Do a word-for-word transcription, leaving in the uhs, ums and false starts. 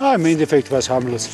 Ah, im Endeffekt war es harmlos.